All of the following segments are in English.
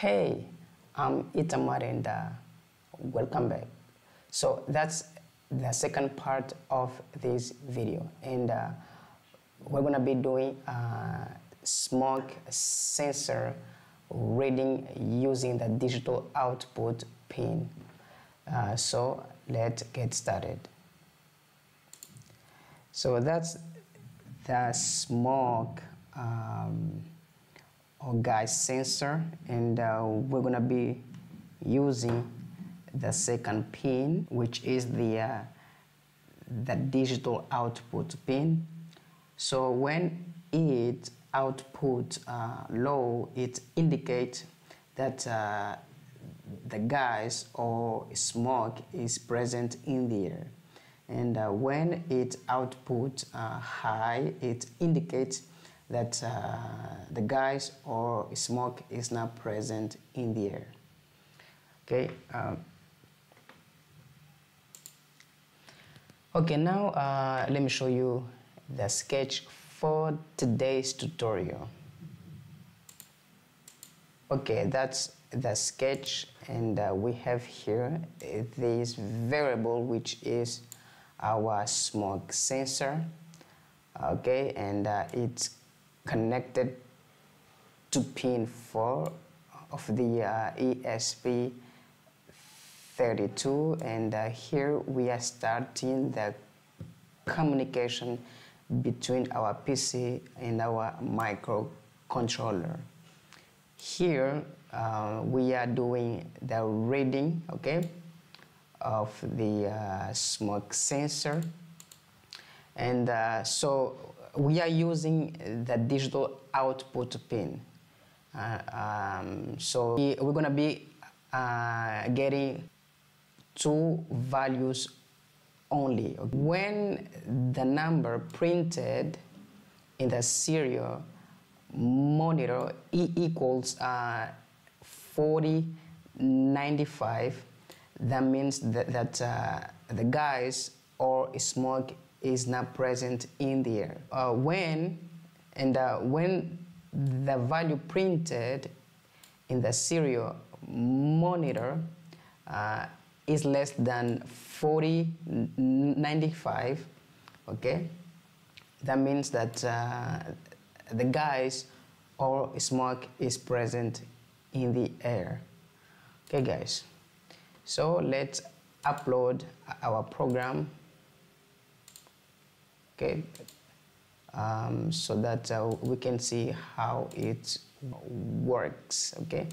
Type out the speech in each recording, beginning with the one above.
hey, I'm Itamar and welcome back. So that's the second part of this video, and we're gonna be doing smoke sensor reading using the digital output pin. So let's get started. So that's the smoke or gas sensor, and we're gonna be using the second pin, which is the digital output pin. So when it outputs low, it indicates that the gas or smoke is present in the air, and when it outputs high, it indicates that the gas or smoke is not present in the air. Okay. Okay, now let me show you the sketch for today's tutorial. Okay, that's the sketch, and we have here this variable, which is our smoke sensor. Okay, and it's connected to pin 4 of the ESP32, and here we are starting the communication between our PC and our microcontroller. Here we are doing the reading, okay, of the smoke sensor, and so we are using the digital output pin. So we're gonna be getting two values only. When the number printed in the serial monitor equals 4095, that means that the gas or smoke is not present in the air. When the value printed in the serial monitor is less than 4095, okay, that means that the gas or smoke is present in the air. Okay, guys, so let's upload our program, okay, so that we can see how it works. Okay,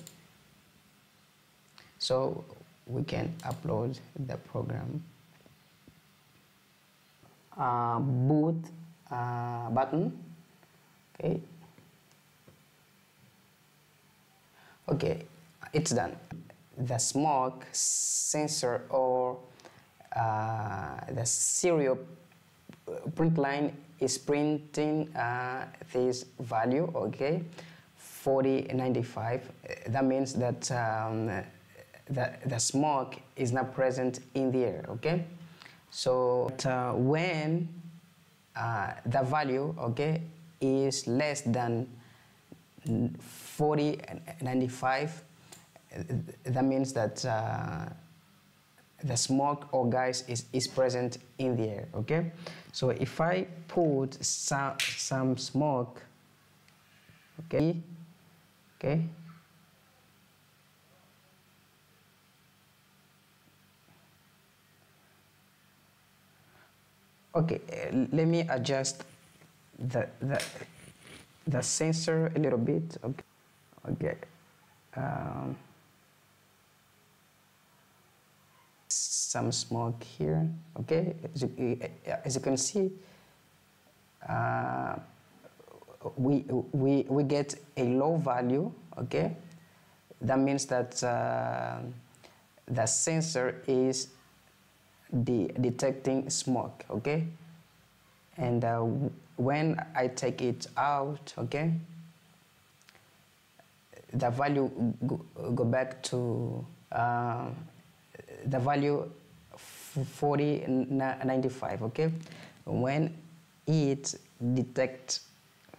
so we can upload the program. Boot button. Okay. Okay, it's done. The smoke sensor or the serial print line is printing this value. Okay, 4095. That means that the smoke is not present in the air. Okay, so when the value, okay, is less than 4095, that means that the smoke or gas is present in the air. Okay, so if I put some smoke, okay, okay, okay, let me adjust the sensor a little bit. Okay, okay. Some smoke here. Okay, as you can see, we get a low value. Okay, that means that the sensor is detecting smoke. Okay, and when I take it out, okay, the value go back to the value 4095. Okay, when it detects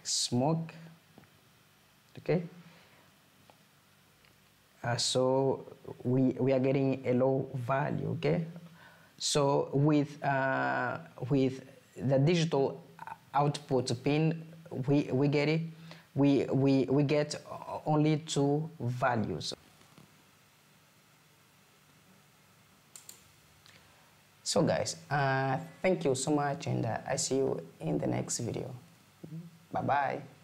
smoke, okay, so we are getting a low value, okay? So with the digital output pin, we get only two values. So guys, thank you so much, and I see you in the next video. Bye-bye.